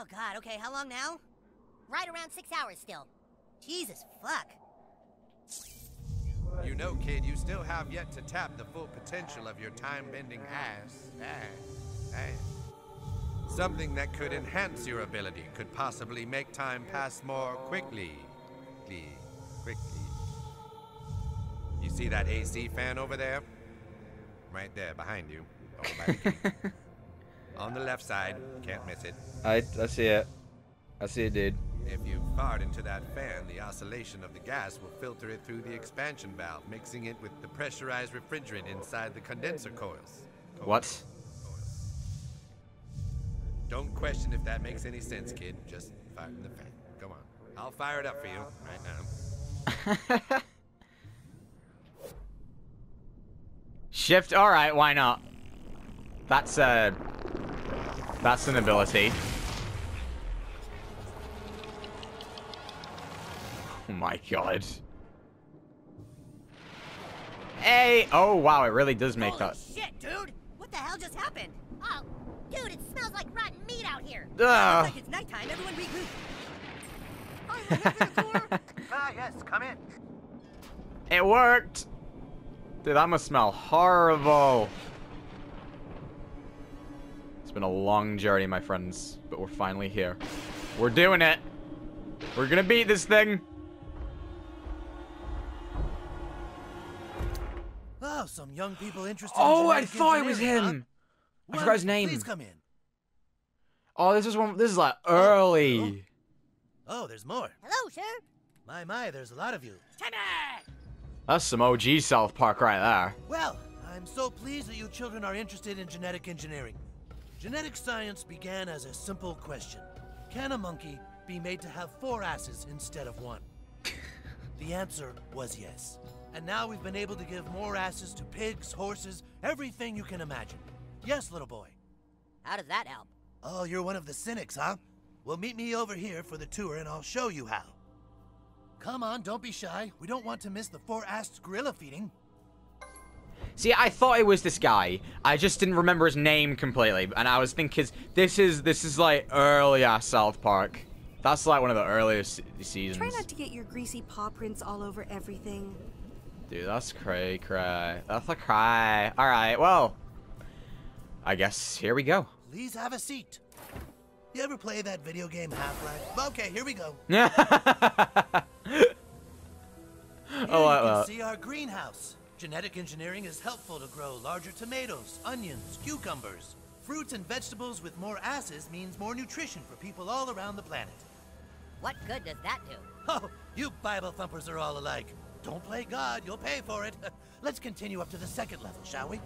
Oh, God. Okay, how long now? Right around 6 hours still. Jesus, fuck. You know, kid, you still have yet to tap the full potential of your time-bending ass. Something that could enhance your ability could possibly make time pass more quickly. You see that AC fan over there? Right there, behind you. On the left side, can't miss it. I see it. I see it, dude. If you fart into that fan, the oscillation of the gas will filter it through the expansion valve, mixing it with the pressurized refrigerant inside the condenser coils. What? Don't question if that makes any sense, kid. Just fart in the fan. Come on. I'll fire it up for you right now. Shift? Alright, why not? That's an ability. Oh my god. Hey! Oh wow, it really does make that. Holy shit, dude! What the hell just happened? Oh, dude, it smells like rotten meat out here. It's like it's nighttime. Everyone regroup. Oh, you here for the tour? Yes, come in. It worked. Dude, that must smell horrible. It's been a long journey, my friends, but we're finally here. We're doing it. We're gonna beat this thing. Oh, some young people interested. Oh, I thought it was him. Huh? I forgot his name. Please come in. Oh, this is one. This is like early. Oh, there's more. Hello, sir. My, there's a lot of you. That's some OG South Park right there. Well, I'm so pleased that you children are interested in genetic engineering. Genetic science began as a simple question: can a monkey be made to have four asses instead of one? The answer was yes. And now we've been able to give more asses to pigs, horses, everything you can imagine. Yes, little boy. How does that help? Oh, you're one of the cynics, huh? Well, meet me over here for the tour and I'll show you how. Come on, don't be shy. We don't want to miss the four-assed gorilla feeding. See, I thought it was this guy. I just didn't remember his name completely. And I was thinking, this is like early ass South Park. That's like one of the earliest seasons. Try not to get your greasy paw prints all over everything. Dude, that's cray. That's a cry. All right, well, I guess here we go. Please have a seat. You ever play that video game Half-Life? Okay, here we go. Yeah. You can see our greenhouse. Genetic engineering is helpful to grow larger tomatoes, onions, cucumbers. Fruits and vegetables with more asses means more nutrition for people all around the planet. What good does that do? Oh, you Bible thumpers are all alike. Don't play God, you'll pay for it. Let's continue up to the second level, shall we?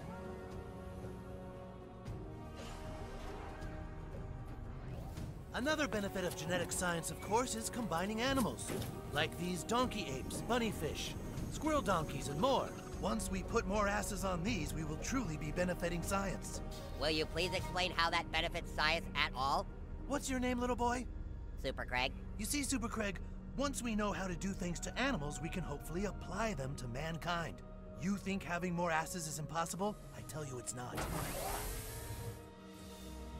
Another benefit of genetic science, of course, is combining animals. Like these donkey apes, bunny fish, squirrel donkeys, and more. Once we put more asses on these, we will truly be benefiting science. Will you please explain how that benefits science at all? What's your name, little boy? Super Craig. You see, Super Craig, once we know how to do things to animals, we can hopefully apply them to mankind. You think having more asses is impossible? I tell you it's not.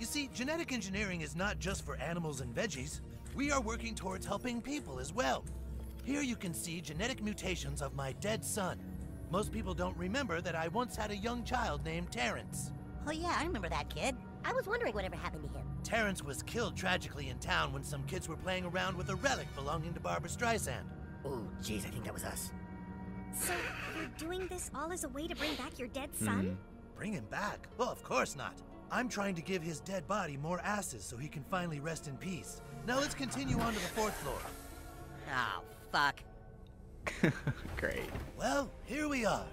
You see, genetic engineering is not just for animals and veggies. We are working towards helping people as well. Here you can see genetic mutations of my dead son. Most people don't remember that I once had a young child named Terrence. Oh yeah, I remember that kid. I was wondering whatever happened to him. Terrence was killed tragically in town when some kids were playing around with a relic belonging to Barbara Streisand. Oh, jeez, I think that was us. So, you're doing this all as a way to bring back your dead son? Bring him back? Well, of course not. I'm trying to give his dead body more asses so he can finally rest in peace. Now let's continue on to the fourth floor. Oh, fuck. Great. Well, here we are.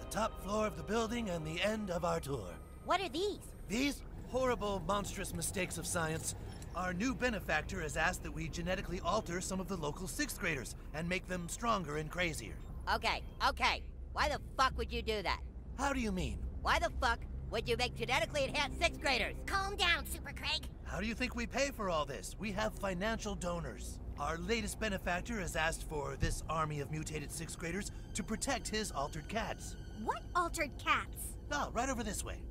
The top floor of the building and the end of our tour. What are these? These horrible, monstrous mistakes of science. Our new benefactor has asked that we genetically alter some of the local 6th graders and make them stronger and crazier. Okay, okay. Why the fuck would you do that? How do you mean? Why the fuck would you make genetically enhanced 6th graders? Calm down, Super Craig. How do you think we pay for all this? We have financial donors. Our latest benefactor has asked for this army of mutated 6th graders to protect his altered cats. What altered cats? Oh, right over this way.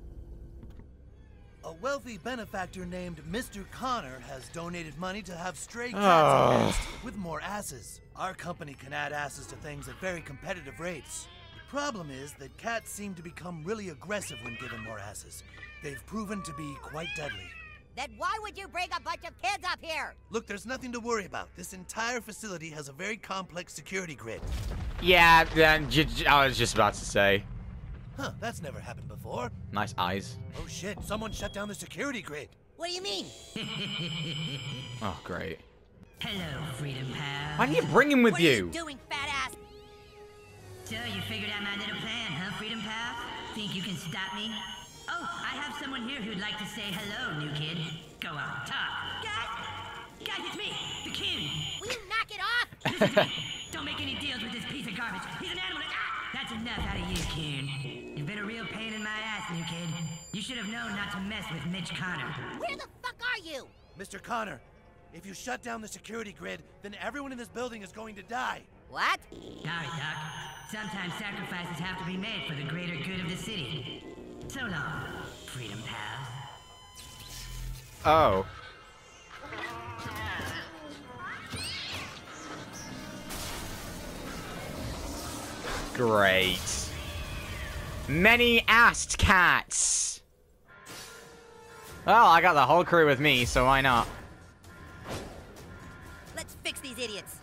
A wealthy benefactor named Mr. Connor has donated money to have stray cats with more asses. Our company can add asses to things at very competitive rates. The problem is that cats seem to become really aggressive when given more asses. They've proven to be quite deadly. Then why would you bring a bunch of kids up here? Look, there's nothing to worry about. This entire facility has a very complex security grid. Yeah, I was just about to say. Huh, that's never happened before. Nice eyes. Oh shit, someone shut down the security grid. What do you mean? Oh, great. Hello, Freedom Pals. Why do you bring him with what you? What are you doing, fat ass? So you figured out my little plan, huh, Freedom Pals? Think you can stop me? Oh, I have someone here who'd like to say hello, new kid. Go on, talk. Guys, it's me, the Coon. Will you knock it off? Listen to me. Don't make any deals with this piece of garbage. He's an animal. Ah, that's enough out of you, Coon. You've been a real pain in my ass, new kid. You should have known not to mess with Mitch Connor. Where the fuck are you? Mr. Connor, if you shut down the security grid, then everyone in this building is going to die. What? Sorry, Doc. Sometimes sacrifices have to be made for the greater good of the city. So long, Freedom Pals. Oh. Great. Many-assed cats. Well, I got the whole crew with me, so why not? Let's fix these idiots.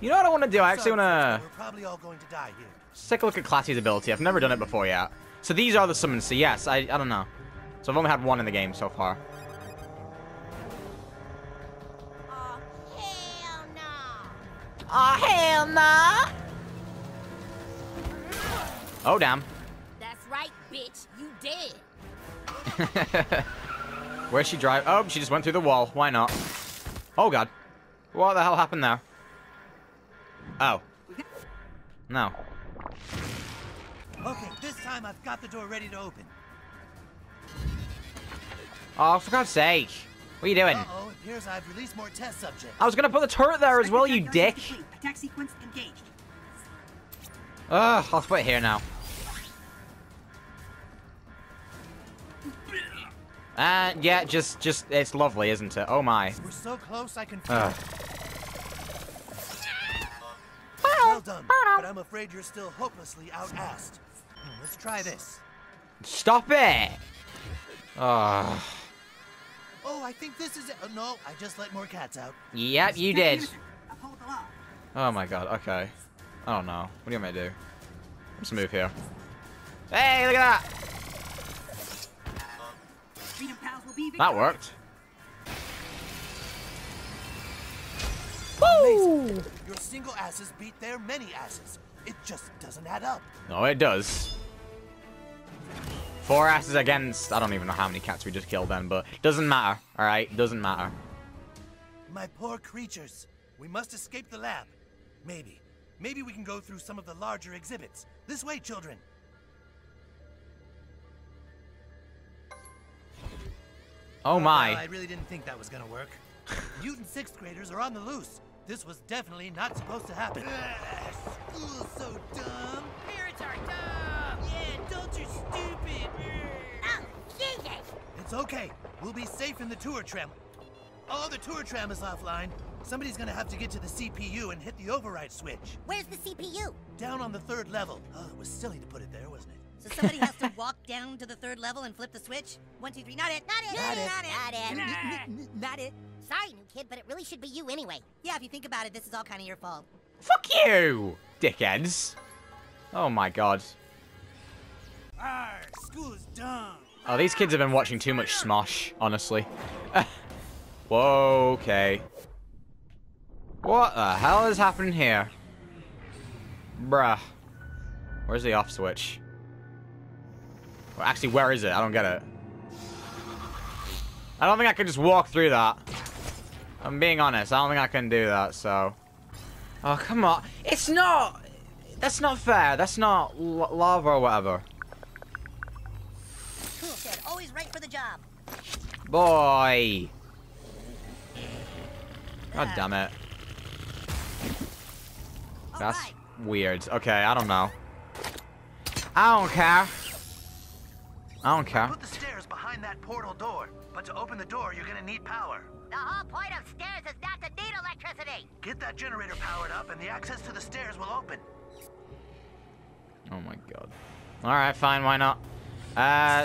You know what I want to do? I actually want to... We're probably all going to die here. Let's take a look at Classy's ability. I've never done it before yet. So these are the summons. So yes, I don't know. So I've only had one in the game so far. Oh, hell no. Oh, hell no. Oh, damn. That's right, bitch. You dead. Where's she drive? Oh, she just went through the wall. Why not? Oh, God. What the hell happened there? Oh. No. Okay, this time I've got the door ready to open. Oh, for God's sake. What are you doing? Uh-oh, it appears I've released more test subjects. I was going to put the turret there as well, you dick. Attack sequence engaged. Ugh, I'll put it here now. And yeah, just, it's lovely, isn't it? Oh my. We're so close, I can feel it. Well done, but I'm afraid you're still hopelessly out-assed. Let's try this. Stop it! Oh, I think this is it. Oh, no, I just let more cats out. Yep, you did. Oh my God, okay. I don't know. What do you want me to do? Let's move here. Hey, look at that! That worked. Amazing. Your single asses beat their many asses. It just doesn't add up. No, it does. 4 asses against... I don't even know how many cats we just killed then, but... Doesn't matter, alright? Doesn't matter. My poor creatures. We must escape the lab. Maybe. Maybe we can go through some of the larger exhibits. This way, children. Oh my. I really didn't think that was gonna work. Mutant 6th graders are on the loose. This was definitely not supposed to happen. School's so dumb. Parents are dumb. Yeah, adults are stupid. Oh, Jesus. It's okay. We'll be safe in the tour tram. Oh, the tour tram is offline. Somebody's gonna have to get to the CPU and hit the override switch. Where's the CPU? Down on the 3rd level. Oh, it was silly to put it there, wasn't it? So somebody has to walk down to the 3rd level and flip the switch? 1, 2, 3, not it. Not it. Not it. Not it. Sorry, new kid, but it really should be you anyway. Yeah, if you think about it, this is all kind of your fault. Fuck you, dickheads. Oh my God. Arr, school is dumb. Oh, these kids have been watching too much Smosh, honestly. Whoa, okay. What the hell is happening here? Bruh. Where's the off switch? Well, actually, where is it? I don't get it. I don't think I can just walk through that. I'm being honest. I don't think I can do that, so... Oh, come on. It's not... That's not fair. That's not lava or whatever. Cool kid. Always right for the job. Boy. God damn it. That's weird. Okay, I don't know. I don't care. I don't care. Put the stairs behind that portal door, but to open the door, you're gonna need power. The whole point of stairs is not to need electricity. Get that generator powered up, and the access to the stairs will open. Oh my god. All right, fine. Why not?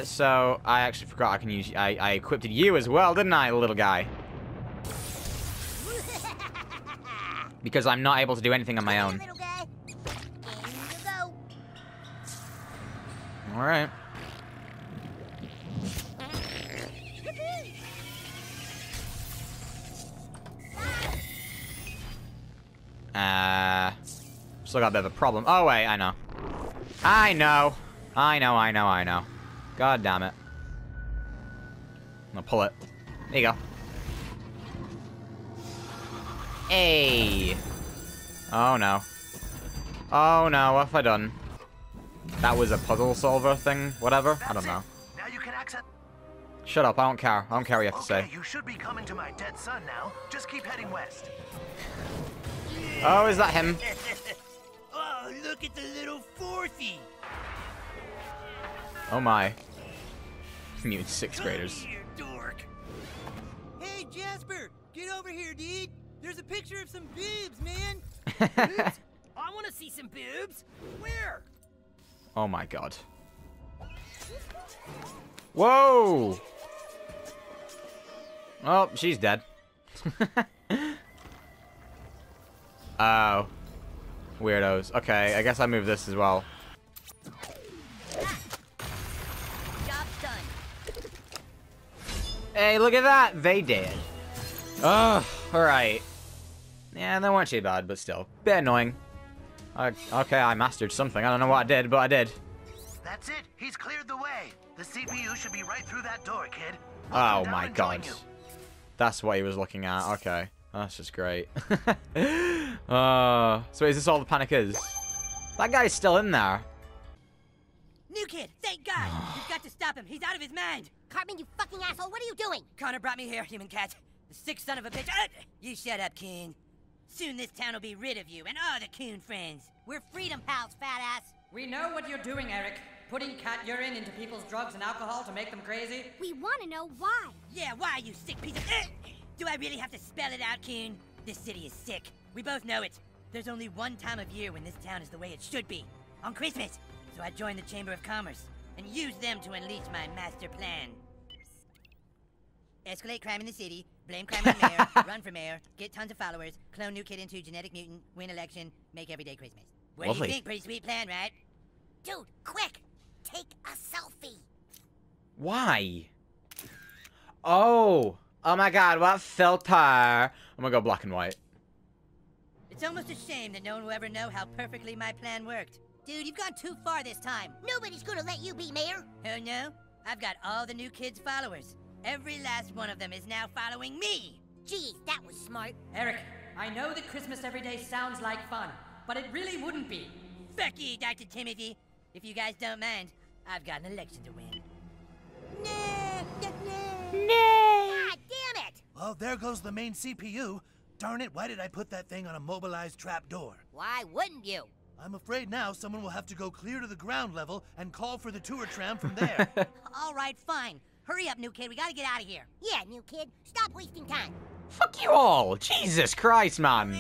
So I actually forgot I can use. I equipped you as well, didn't I, little guy? Because I'm not able to do anything on my own. All right. Still got a bit of a problem. Oh wait, I know. I know. God damn it. I'm gonna pull it. There you go. Hey. Oh no. Oh no, what have I done? That was a puzzle solver thing, whatever. I don't know. Now you can access. Shut up, I don't care. I don't care what you have to say. You should be coming to my dead son now. Just keep heading west. Oh, is that him? Oh, look at the little fourthy. Oh my. Mutant sixth graders. Here, dork. Hey Jasper, get over here, dude. There's a picture of some boobs, man. Boobs? I want to see some boobs. Where? Oh my god. Whoa. Oh, she's dead. Oh. Weirdos. Okay, I guess I move this as well. Job done. Hey, look at that! They did. Ugh, alright. Yeah, they weren't too bad, but still. Bit annoying. Okay, I mastered something. I don't know what I did, but I did. That's it. He's cleared the way. The CPU should be right through that door, kid. Oh my god. That's what he was looking at. Okay. That's just great. So is this all the panic is? That guy's still in there. New kid, thank God. You've got to stop him. He's out of his mind. Cartman, you fucking asshole. What are you doing? Connor brought me here, human cat. The sick son of a bitch. You shut up, King. Soon this town will be rid of you and all the Coon friends. We're Freedom Pals, fat ass. We know what you're doing, Eric. Putting cat urine into people's drugs and alcohol to make them crazy. We want to know why. Yeah, why, you sick piece of... Do I really have to spell it out, Coon? This city is sick. We both know it. There's only one time of year when this town is the way it should be. On Christmas. So I joined the Chamber of Commerce and used them to unleash my master plan. Escalate crime in the city, blame crime on the mayor, run for mayor, get tons of followers, clone new kid into genetic mutant, win election, make everyday Christmas. What do you think? Pretty sweet plan, right? Dude, quick! Take a selfie! Why? Oh! Oh my god, what filter! I'm gonna go black and white. It's almost a shame that no one will ever know how perfectly my plan worked. Dude, you've gone too far this time. Nobody's gonna let you be mayor. Oh no? I've got all the new kids' followers. Every last one of them is now following me. Geez, that was smart. Eric, I know that Christmas every day sounds like fun, but it really wouldn't be. Becky, Dr. Timothy, if you guys don't mind, I've got an election to win. No! God damn it! Well, there goes the main CPU. Darn it, why did I put that thing on a mobilized trap door? Why wouldn't you? I'm afraid now someone will have to go clear to the ground level and call for the tour tram from there. All right, fine. Hurry up, new kid. We gotta get out of here. Yeah, new kid. Stop wasting time. Fuck you all. Jesus Christ, man.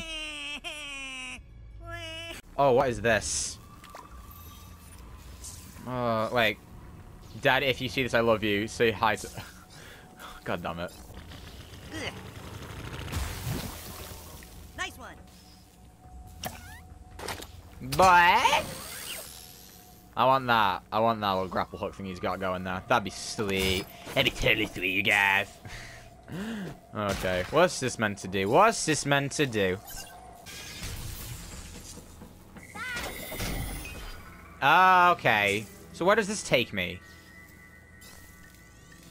Oh, what is this? Wait. Dad, if you see this, I love you. Say hi to... God damn it. Nice one. But... I want that. I want that little grapple hook thing he's got going there. That'd be sweet. That'd be totally sweet, you guys. Okay. What's this meant to do? What's this meant to do? Okay. So where does this take me?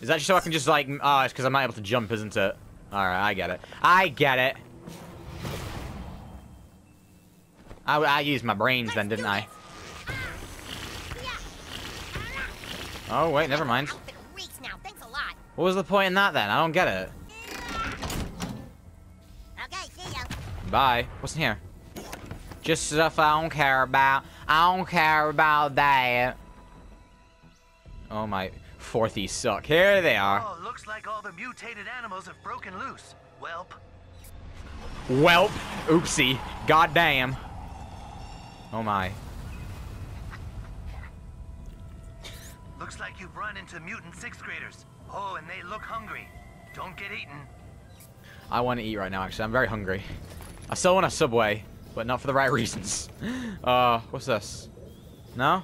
Is that just so I can just like... Oh, it's because I'm not able to jump, isn't it? Alright, I get it. I get it. I used my brains then, didn't I? Oh, wait, never mind. What was the point in that, then? I don't get it. Okay, see ya. Bye. What's in here? Just stuff I don't care about. I don't care about that. Oh, my. Forthies suck. Here they are. Oh, looks like all the mutated animals have broken loose. Welp. Welp. Oopsie. Goddamn. Oh my. Looks like you've run into mutant sixth graders. Oh, and they look hungry. Don't get eaten. I want to eat right now, actually. I'm very hungry. I still want a Subway, but not for the right reasons. What's this? No?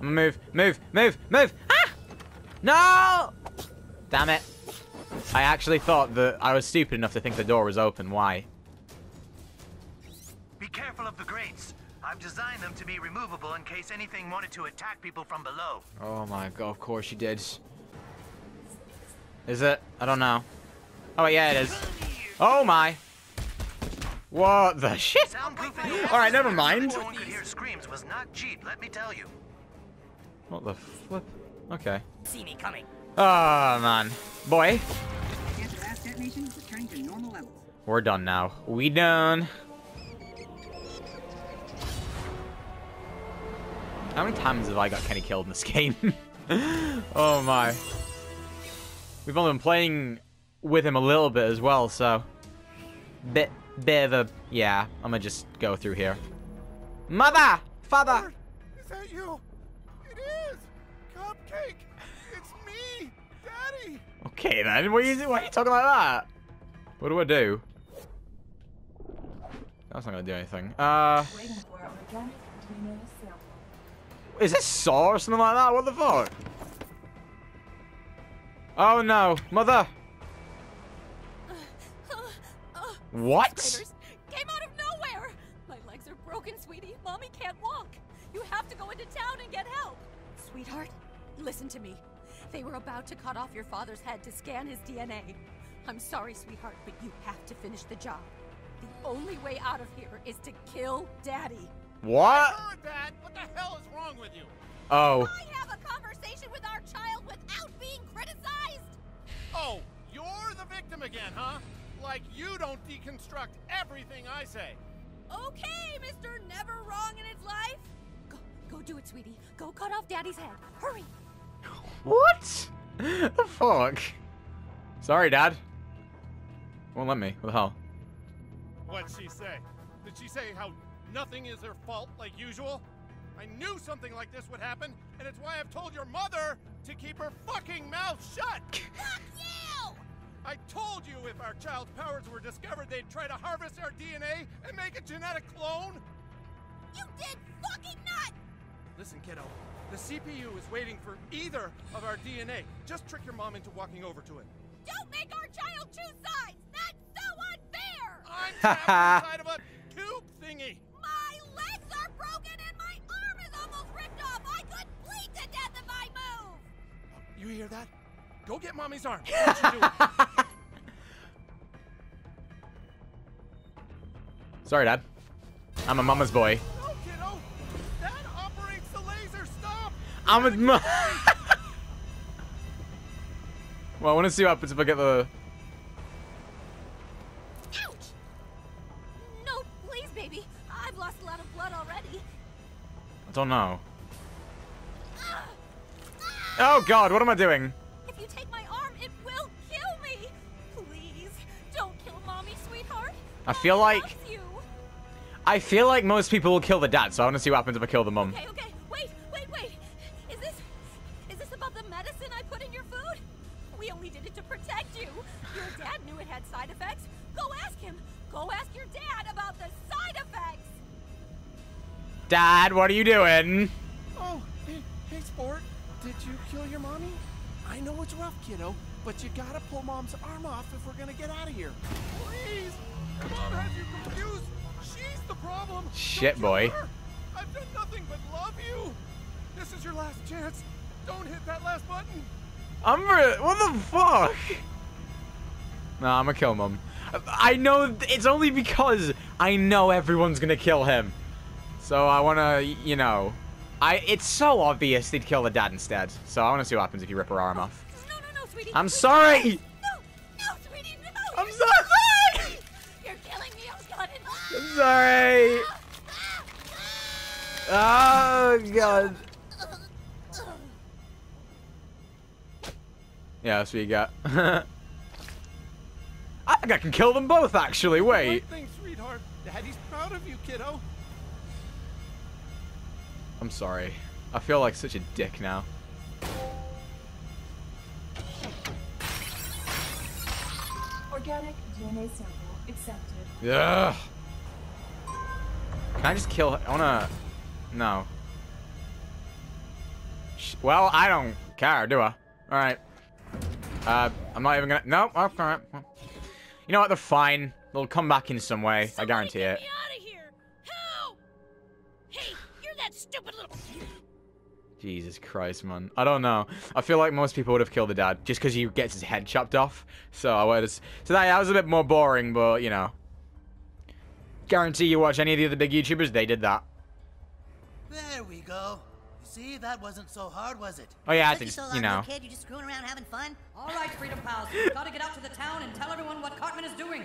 I'm gonna move, move, move, move! Ah! No! Damn it. I actually thought that I was stupid enough to think the door was open. Why? Be careful of the grates. I've designed them to be removable in case anything wanted to attack people from below. Oh my god, of course you did. Is it? I don't know. Oh yeah, it is. Oh my. What the shit? Alright, never mind. What the flip? Okay. See me coming. Oh man. Boy. We're done now. We done. How many times have I got Kenny killed in this game? Oh my. We've only been playing with him a little bit as well, so. Bit of a. Yeah, I'm gonna just go through here. Mother! Father! Is that you? It is! Cupcake! It's me! Daddy! Okay then, why are you talking like that? What do I do? That's not gonna do anything. Is this Saw or something like that? What the fuck? Oh no, mother! What? Spiders came out of nowhere. My legs are broken, sweetie. Mommy can't walk. You have to go into town and get help. Sweetheart, listen to me. They were about to cut off your father's head to scan his DNA. I'm sorry, sweetheart, but you have to finish the job. The only way out of here is to kill Daddy. What? I heard that. What the hell is wrong with you? Oh. I have a conversation with our child without being criticized. Oh, you're the victim again, huh? Like you don't deconstruct everything I say. Okay, Mr. Never Wrong in His Life. Go do it, sweetie. Go cut off Daddy's head. Hurry. What? The fuck? Sorry, Dad. Won't let me. What the hell? What'd she say? Did she say how nothing is her fault like usual? I knew something like this would happen, and it's why I've told your mother to keep her fucking mouth shut. Fuck you! I told you if our child's powers were discovered, they'd try to harvest our DNA and make a genetic clone! You did fucking not! Listen, kiddo, the CPU is waiting for either of our DNA. Just trick your mom into walking over to it. Don't make our child choose sides! That's so unfair! I'm trapped inside of a tube thingy! My legs are broken and my arm is almost ripped off! I could bleed to death if I move! You hear that? Go get mommy's arm. Sorry, Dad. I'm a mama's boy. No, kiddo. That operates the laser. Stop. I'm a mom. Well, I want to see what happens if I get the. Ouch! No, please, baby. I've lost a lot of blood already. I don't know. Oh God! What am I doing? I feel like most people will kill the dad, so I want to see what happens if I kill the mum. Okay, wait. Is this about the medicine I put in your food? We only did it to protect you. Your dad knew it had side effects. Go ask him. Go ask your dad about the side effects. Dad, what are you doing? Oh, hey, sport. Did you kill your mommy? I know it's rough, kiddo, but you gotta pull mom's arm off if we're gonna get out of here. Please. Your mom has you confused. She's the problem. Shit, boy. I've done nothing but love you. This is your last chance. Don't hit that last button. What the fuck? Nah, I'm gonna kill Mum. I know it's only because I know everyone's gonna kill him. So I wanna, you know, it's so obvious they'd kill the dad instead. So I wanna see what happens if you rip her arm off. No, sweetie. I'm sorry. No, sweetie, no. I'm sorry. I'm sorry. Oh God. Yeah, that's what you got. I can kill them both, actually. Wait. One thing, sweetheart. Daddy's proud of you, kiddo. I'm sorry. I feel like such a dick now. Organic DNA sample accepted. Yeah. Can I just kill her? I wanna... No. Well, I don't care, do I? Alright. I'm not even gonna... No, oh, alright. You know what? They're fine. They'll come back in some way. Somebody I guarantee it. Get me out of here. Help! Hey, you're that stupid little... Jesus Christ, man. I don't know. I feel like most people would have killed the dad just because he gets his head chopped off. So I would have... So that was a bit more boring, but, you know. Guarantee you watch any of the other big YouTubers, they did that. There we go. See, that wasn't so hard, was it? Oh yeah, I think, you know. Kid, you just screwing around having fun? All right, Freedom Pals, gotta get out to the town and tell everyone what Cartman is doing.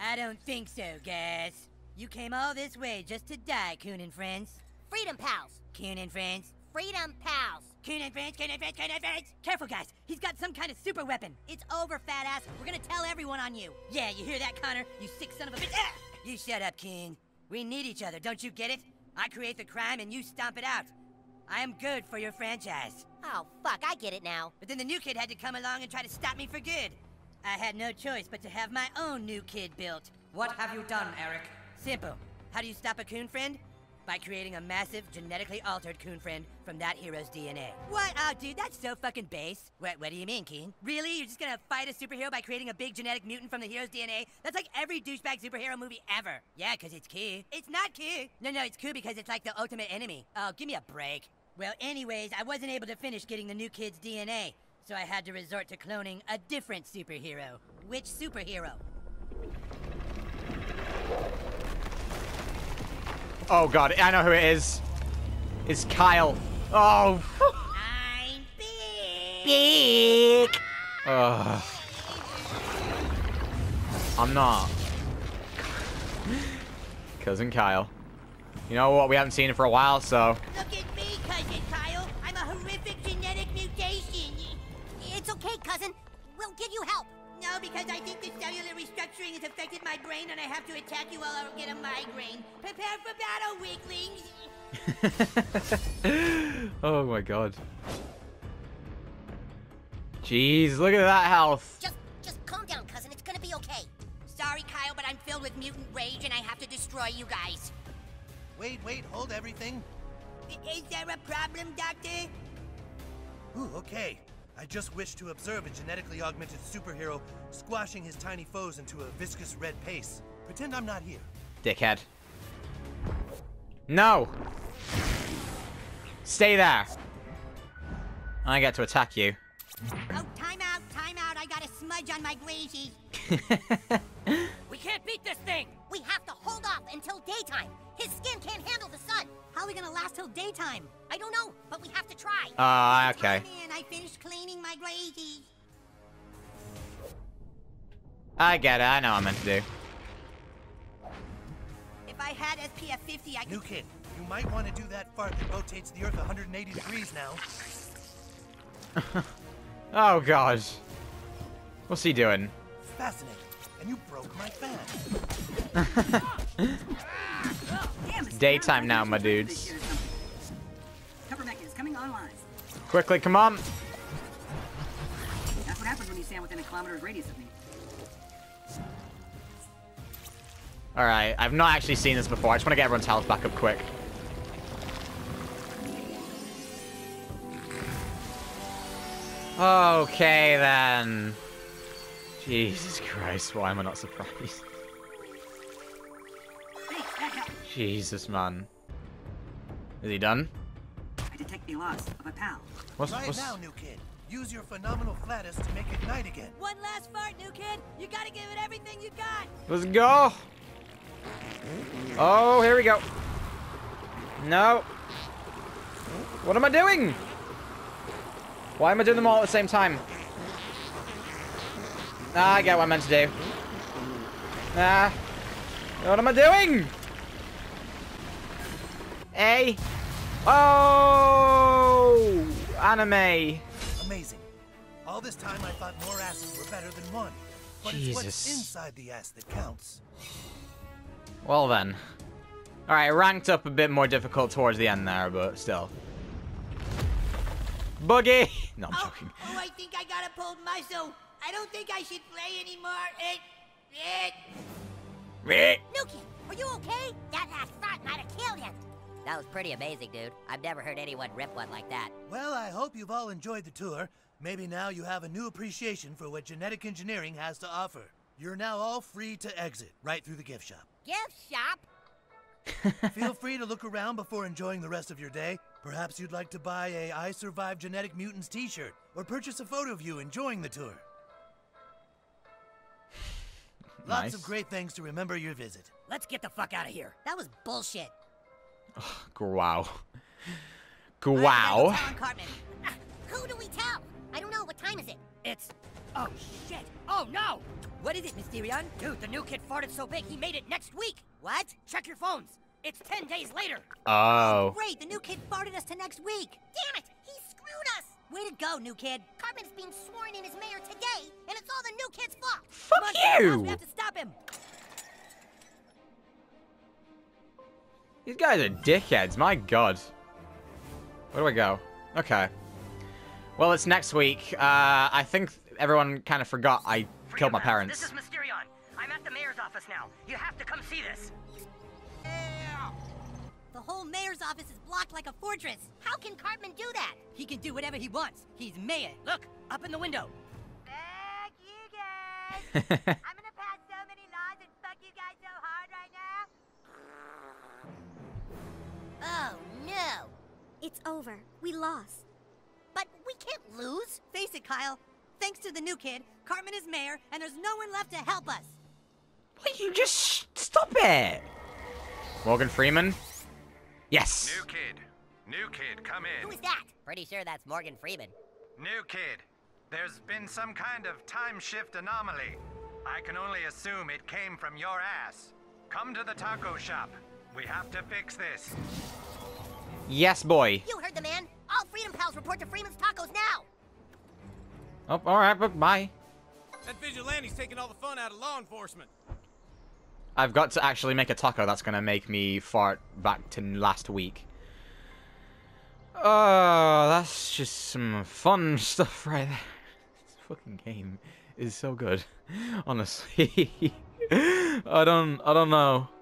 I don't think so, guys. You came all this way just to die, Coon and Friends. Freedom Pals. Coon and Friends. Freedom Pals. Coon and Friends, Coon and Friends, Coon and Friends. Careful, guys. He's got some kind of super weapon. It's over, fat ass. We're gonna tell everyone on you. Yeah, you hear that, Connor? You sick son of a bitch. Ah! You shut up, King. We need each other, don't you get it? I create the crime and you stomp it out. I am good for your franchise. Oh, fuck, I get it now. But then the new kid had to come along and try to stop me for good. I had no choice but to have my own new kid built. What have you done, Eric? Simple. How do you stop a coon friend? By creating a massive, genetically altered coon friend from that hero's DNA. What? Oh, dude, that's so fucking base. What do you mean, Keen? Really? You're just gonna fight a superhero by creating a big genetic mutant from the hero's DNA? That's like every douchebag superhero movie ever. Yeah, because it's cool. It's not cool. No, it's cool because it's like the ultimate enemy. Oh, give me a break. Well, anyways, I wasn't able to finish getting the new kid's DNA, so I had to resort to cloning a different superhero. Which superhero? Oh god, I know who it is. It's Kyle. Oh. I'm big. I'm not. Cousin Kyle. You know what? We haven't seen him for a while, so. Look at me, Cousin Kyle. I'm a horrific genetic mutation. It's okay, cousin. We'll give you help. No, because I think the cellular restructuring has affected my brain and I have to attack you while I get a migraine. Prepare for battle, weaklings! Oh my god. Jeez, look at that health. Just calm down, cousin. It's gonna be okay. Sorry, Kyle, but I'm filled with mutant rage and I have to destroy you guys. Wait, hold everything. Is there a problem, Doctor? Ooh, okay. I just wish to observe a genetically augmented superhero squashing his tiny foes into a viscous red paste. Pretend I'm not here. Dickhead. No! Stay there. I get to attack you. Oh, time out. I got a smudge on my glazies. We can't beat this thing! We have to hold off until daytime. His skin can't handle the sun. How are we gonna last till daytime? I don't know, but we have to try. Okay. Man, I finished cleaning my glazies. I get it. I know what I'm meant to do. If I had SPF 50, I could... New kid, you might want to do that fart that rotates the Earth 180 degrees now. Oh, gosh. What's he doing? Fascinating. And you broke my fan. It's daytime now, my dudes. Cover mech is coming online. Quickly, come on. That's what happens when you stand within a kilometer's radius of me. Alright, I've not actually seen this before. I just want to get everyone's health back up quick. Okay, then. Jesus Christ, why am I not surprised? Jesus, man. Is he done? I detect the loss of a pal. What's... Right now, new kid. Use your phenomenal flatus to make it night again. One last fart, new kid. You gotta give it everything you got. Let's go. Oh, here we go. No. What am I doing? Why am I doing them all at the same time? Ah, I get what I'm meant to do. Ah. What am I doing? Hey! Oh! Anime! amazing. All this time I thought more asses were better than one. But Jesus. It's what's inside the ass that counts. Well then. Alright, ranked up a bit more difficult towards the end there, but still. Boogie! No, I'm joking. Oh, I think I got a pulled muscle. I don't think I should play anymore. Nuki, are you okay? That last front might have killed him. That was pretty amazing, dude. I've never heard anyone rip one like that. Well, I hope you've all enjoyed the tour. Maybe now you have a new appreciation for what genetic engineering has to offer. You're now all free to exit right through the gift shop. Gift shop? Feel free to look around before enjoying the rest of your day. Perhaps you'd like to buy a I Survived Genetic Mutants t-shirt or purchase a photo of you enjoying the tour. Nice. Lots of great things to remember your visit. Let's get the fuck out of here. That was bullshit. Oh, wow. Wow. Who do we tell? I don't know. What time is it? It's... Oh, shit. Oh, no. What is it, Mysterion? Dude, the new kid farted so big he made it next week. What? Check your phones. It's 10 days later. Oh. Great, the new kid farted us to next week. Damn it. He screwed us. Way to go, new kid. Cartman's being sworn in as mayor today, and it's all the new kid's fault. Fuck you. We have to stop him. These guys are dickheads. My God. Where do I go? Okay. Well, it's next week. I think everyone kind of forgot I killed my parents. This is Mysterion. I'm at the mayor's office now. You have to come see this. The whole mayor's office is blocked like a fortress. How can Cartman do that? He can do whatever he wants. He's mayor. Look, up in the window. Fuck you guys. I'm gonna pass so many laws and fuck you guys so hard right now. Oh, no. It's over. We lost. But we can't lose. Face it, Kyle. Thanks to the new kid, Cartman is mayor, and there's no one left to help us. What? You just... Stop it! Morgan Freeman? Yes. New kid, come in. Who is that? Pretty sure that's Morgan Freeman. New kid, there's been some kind of time shift anomaly. I can only assume it came from your ass. Come to the taco shop. We have to fix this. Yes, boy. You heard the man. All Freedom Pals report to Freeman's Tacos now. Oh, all right, but bye. That vigilante's taking all the fun out of law enforcement. I've got to actually make a taco that's going to make me fart back to last week. Oh, that's just some fun stuff right there. This fucking game is so good. Honestly. I don't know.